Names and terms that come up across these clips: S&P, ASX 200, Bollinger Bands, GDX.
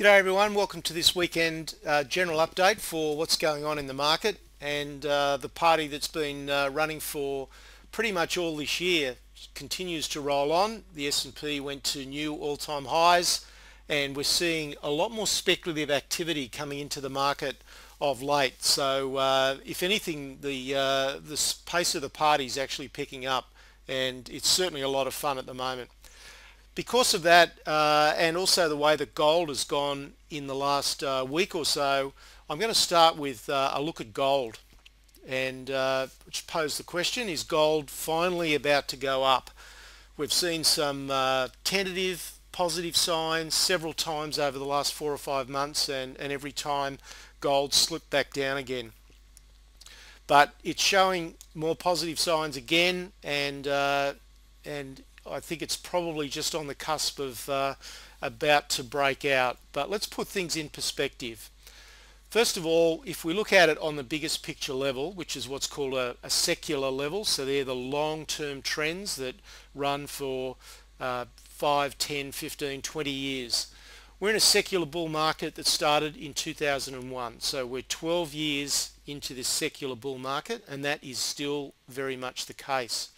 G'day everyone, welcome to this weekend general update for what's going on in the market, and the party that's been running for pretty much all this year continues to roll on. The S&P went to new all-time highs, and we're seeing a lot more speculative activity coming into the market of late. So if anything, the pace of the party is actually picking up, and it's certainly a lot of fun at the moment. Because of that, and also the way that gold has gone in the last week or so, I'm going to start with a look at gold and which pose the question, is gold finally about to go up? We've seen some tentative positive signs several times over the last 4 or 5 months, and every time gold slipped back down again. But it's showing more positive signs again, and I think it's probably just on the cusp of about to break out. But let's put things in perspective. First of all, if we look at it on the biggest picture level, which is what's called a secular level, so they're the long-term trends that run for 5, 10, 15, 20 years. We're in a secular bull market that started in 2001, so we're 12 years into this secular bull market, and that is still very much the case.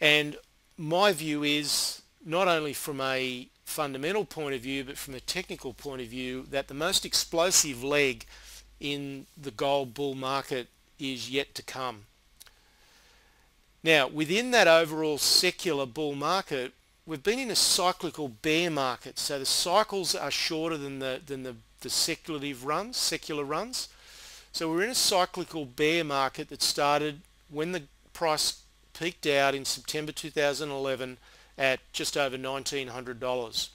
And my view is, not only from a fundamental point of view but from a technical point of view, that the most explosive leg in the gold bull market is yet to come. Now, within that overall secular bull market, we've been in a cyclical bear market, so the cycles are shorter than the secular runs. So we're in a cyclical bear market that started when the price peaked out in September 2011 at just over $1,900.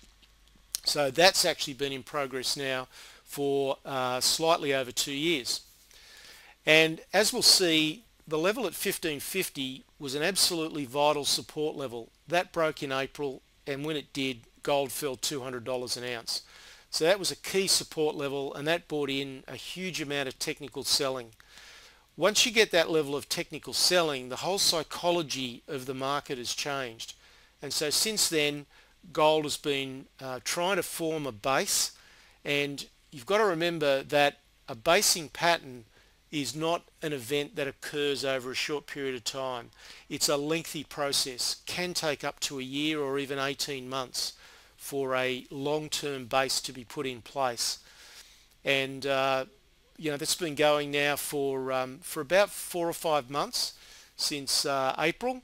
So that's actually been in progress now for slightly over 2 years. And as we'll see, the level at $1,550 was an absolutely vital support level. That broke in April, and when it did, gold fell $200 an ounce. So that was a key support level, and that brought in a huge amount of technical selling. Once you get that level of technical selling, the whole psychology of the market has changed. And so since then, gold has been trying to form a base. And you've got to remember that a basing pattern is not an event that occurs over a short period of time. It's a lengthy process, can take up to a year or even 18 months for a long-term base to be put in place. And you know, that's been going now for about 4 or 5 months since April,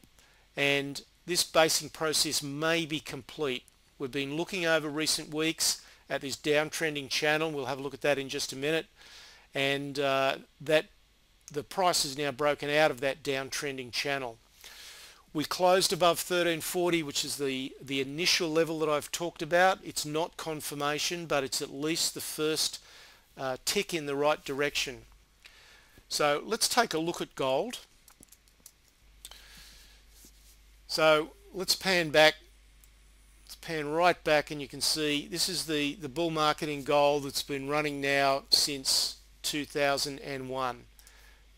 and this basing process may be complete. We've been looking over recent weeks at this downtrending channel. We'll have a look at that in just a minute, and that the price is now broken out of that downtrending channel. We closed above 1340, which is the initial level that I've talked about. It's not confirmation, but it's at least the first tick in the right direction. So let's take a look at gold. So let's pan back, let's pan right back, and you can see this is the bull market in gold that's been running now since 2001.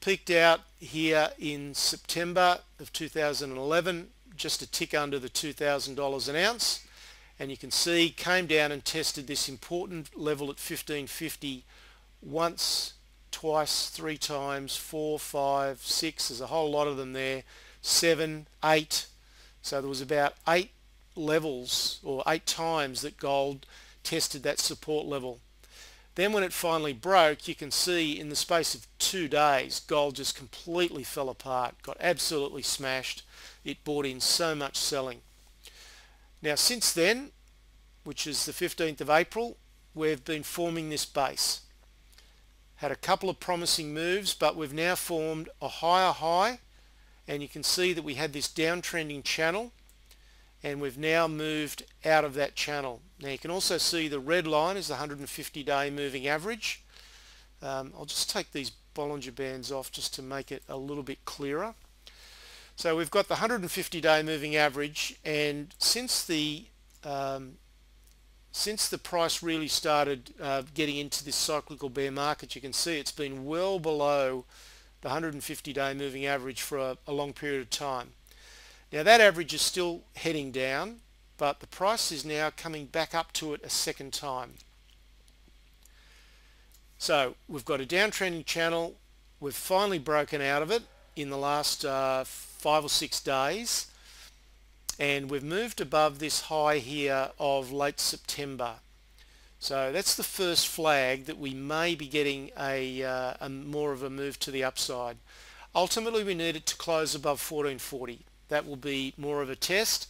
Peaked out here in September of 2011, just a tick under the $2,000 an ounce. And you can see came down and tested this important level at 1550 once, twice, 3 times, 4, 5, 6, there's a whole lot of them there, 7, 8. So there was about 8 levels or 8 times that gold tested that support level. Then when it finally broke, you can see in the space of 2 days, gold just completely fell apart, got absolutely smashed. It brought in so much selling. Now since then, which is the 15th of April, we've been forming this base. Had a couple of promising moves, but we've now formed a higher high, and you can see that we had this downtrending channel, and we've now moved out of that channel. Now you can also see the red line is the 150-day moving average. I'll just take these Bollinger Bands off just to make it a little bit clearer. So we've got the 150-day moving average, and since the price really started getting into this cyclical bear market, you can see it's been well below the 150-day moving average for a long period of time. Now that average is still heading down, but the price is now coming back up to it a second time. So we've got a downtrending channel. We've finally broken out of it in the last 5 or 6 days, and we've moved above this high here of late September. So that's the first flag that we may be getting a more of a move to the upside. Ultimately, we need it to close above 1440. That will be more of a test,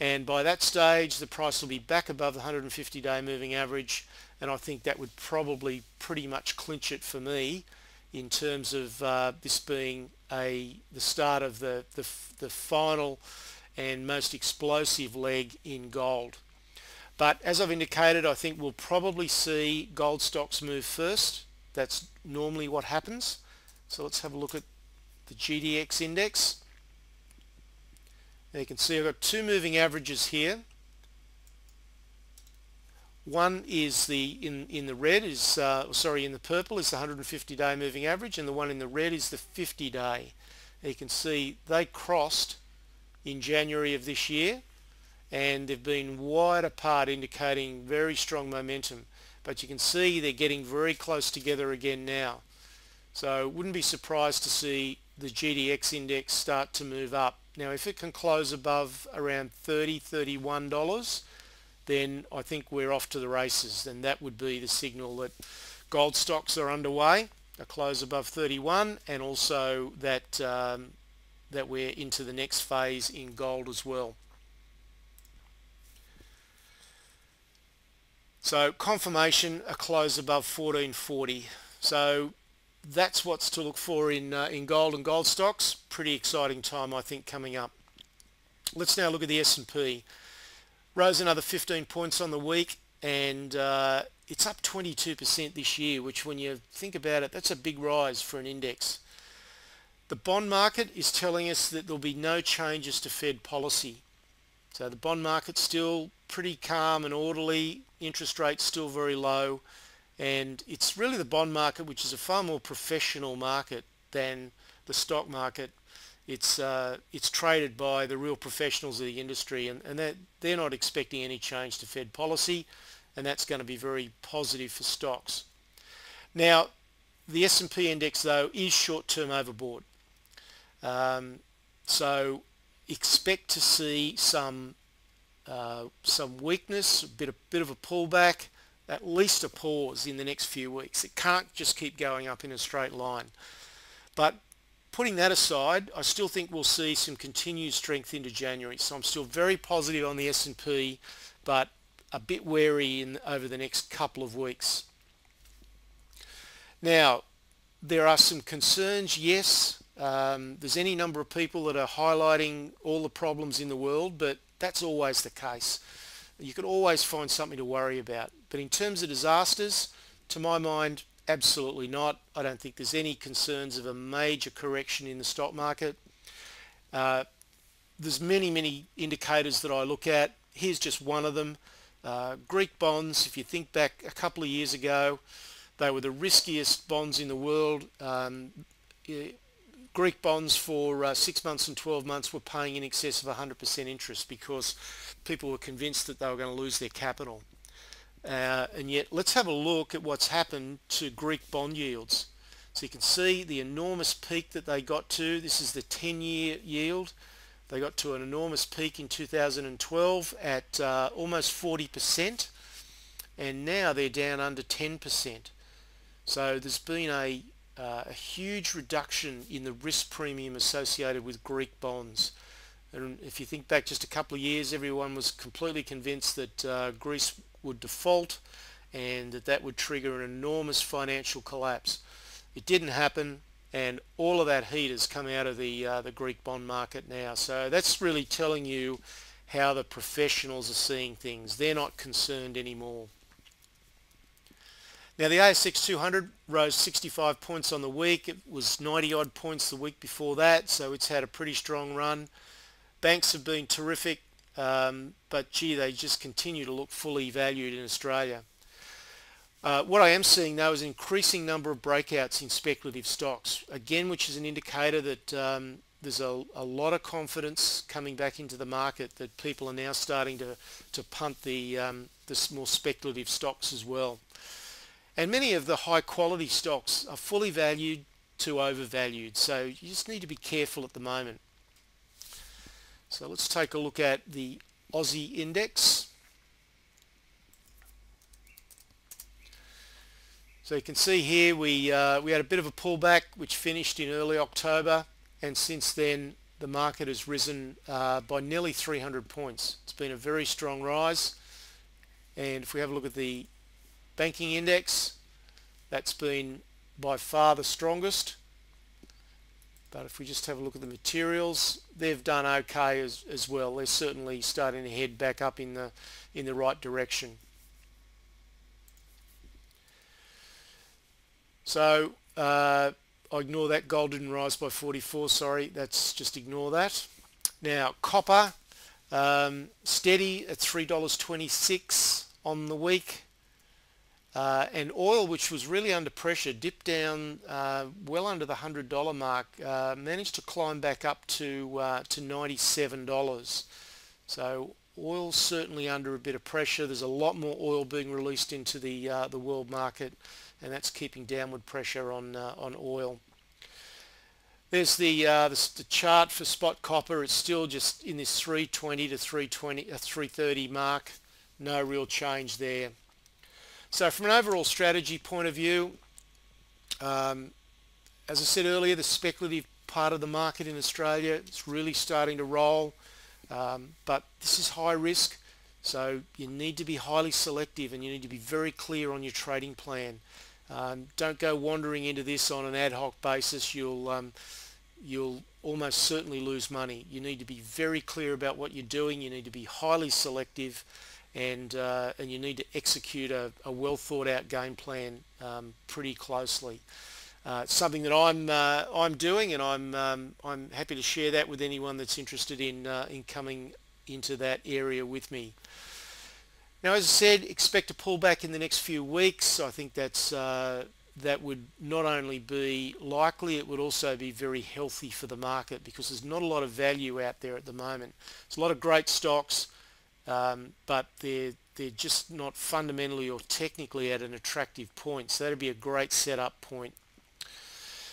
and by that stage the price will be back above the 150-day moving average, and I think that would probably pretty much clinch it for me in terms of this being the start of the final and most explosive leg in gold. But as I've indicated, I think we'll probably see gold stocks move first. That's normally what happens. So let's have a look at the GDX index. Now you can see I've got two moving averages here. One is the in the red is sorry, in the purple is the 150-day moving average, and the one in the red is the 50-day. You can see they crossed in January of this year, and they've been wide apart, indicating very strong momentum. But you can see they're getting very close together again now. So wouldn't be surprised to see the GDX index start to move up. Now if it can close above around $30, $31, then I think we're off to the races, and that would be the signal that gold stocks are underway, a close above 31, and also that that we're into the next phase in gold as well. So confirmation, a close above 1440. So that's what's to look for in gold and gold stocks. Pretty exciting time, I think, coming up. Let's now look at the S&P. Rose another 15 points on the week, and it's up 22% this year, which when you think about it, that's a big rise for an index. The bond market is telling us that there'll be no changes to Fed policy. So the bond market's still pretty calm and orderly, interest rates still very low, and it's really the bond market, which is a far more professional market than the stock market. It's traded by the real professionals of the industry, and they're not expecting any change to Fed policy, and that's going to be very positive for stocks. Now, the S&P index, though, is short-term overbought. So expect to see some weakness, a bit of a pullback, at least a pause in the next few weeks. It can't just keep going up in a straight line. But putting that aside, I still think we'll see some continued strength into January. So I'm still very positive on the S&P, but a bit wary over the next couple of weeks. Now, there are some concerns, yes. There's any number of people that are highlighting all the problems in the world, but that's always the case. You could always find something to worry about. But in terms of disasters, to my mind, absolutely not. I don't think there's any concerns of a major correction in the stock market. There's many indicators that I look at. Here's just one of them. Greek bonds, if you think back a couple of years ago, they were the riskiest bonds in the world. Greek bonds for 6 months and 12 months were paying in excess of 100% interest because people were convinced that they were going to lose their capital. And yet, let's have a look at what's happened to Greek bond yields. So you can see the enormous peak that they got to. This is the 10-year yield. They got to an enormous peak in 2012 at almost 40%, and now they're down under 10%. So there's been a huge reduction in the risk premium associated with Greek bonds. And if you think back just a couple of years, everyone was completely convinced that Greece would default and that would trigger an enormous financial collapse. It didn't happen, and all of that heat has come out of the Greek bond market now. So that's really telling you how the professionals are seeing things. They're not concerned anymore. Now the ASX 200 rose 65 points on the week. It was 90 odd points the week before that, so it's had a pretty strong run. Banks have been terrific. But gee, they just continue to look fully valued in Australia. What I am seeing though is an increasing number of breakouts in speculative stocks, again, which is an indicator that there's a lot of confidence coming back into the market that people are now starting to punt the more speculative stocks as well. And many of the high quality stocks are fully valued to overvalued, so you just need to be careful at the moment. So let's take a look at the Aussie index. So you can see here we had a bit of a pullback which finished in early October, and since then the market has risen by nearly 300 points. It's been a very strong rise, and if we have a look at the banking index, that's been by far the strongest. But if we just have a look at the materials, they've done okay as well. They're certainly starting to head back up in the right direction. So I ignore that. Gold didn't rise by 44, sorry, that's just ignore that. Now copper, steady at $3.26 on the week. And oil, which was really under pressure, dipped down well under the $100 mark, managed to climb back up to $97. So oil's certainly under a bit of pressure. There's a lot more oil being released into the world market, and that's keeping downward pressure on oil. There's the chart for spot copper. It's still just in this 320 to 330 mark. No real change there. So from an overall strategy point of view, as I said earlier, the speculative part of the market in Australia, it's really starting to roll, but this is high risk, so you need to be highly selective and you need to be very clear on your trading plan. Don't go wandering into this on an ad hoc basis. You'll almost certainly lose money. You need to be very clear about what you're doing. You need to be highly selective, and you need to execute a well thought out game plan pretty closely. It's something that I'm doing, and I'm happy to share that with anyone that's interested in coming into that area with me. Now, as I said, expect a pullback in the next few weeks. I think that's that would not only be likely, it would also be very healthy for the market, because there's not a lot of value out there at the moment. There's a lot of great stocks, but they're just not fundamentally or technically at an attractive point. So that'd be a great setup point.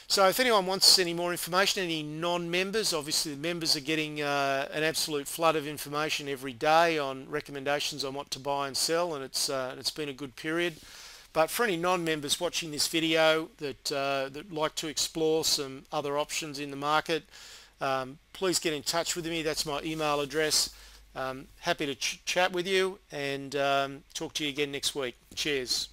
So if anyone wants any more information, any non-members, obviously the members are getting an absolute flood of information every day on recommendations on what to buy and sell, and it's been a good period. But for any non-members watching this video that like to explore some other options in the market, please get in touch with me. That's my email address. Happy to chat with you, and talk to you again next week. Cheers.